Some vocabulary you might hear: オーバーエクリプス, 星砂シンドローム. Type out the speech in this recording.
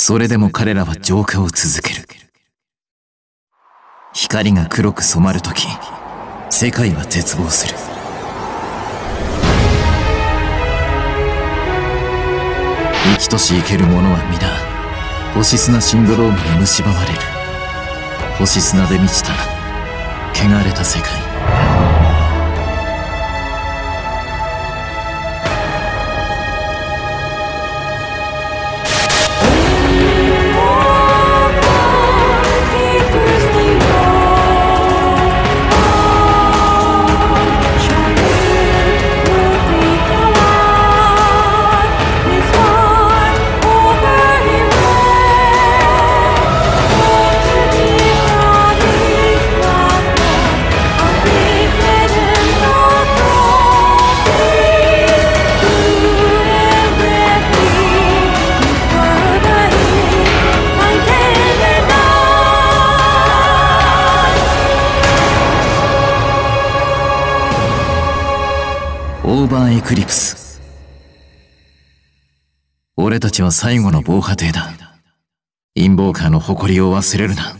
それでも彼らは浄化を続ける。光が黒く染まるとき、世界は絶望する。生きとし生ける者は皆、星砂シンドロームに蝕まれる。星砂で満ちた、汚れた世界。オーバーエクリプス。俺たちは最後の防波堤だ。陰謀家の誇りを忘れるな。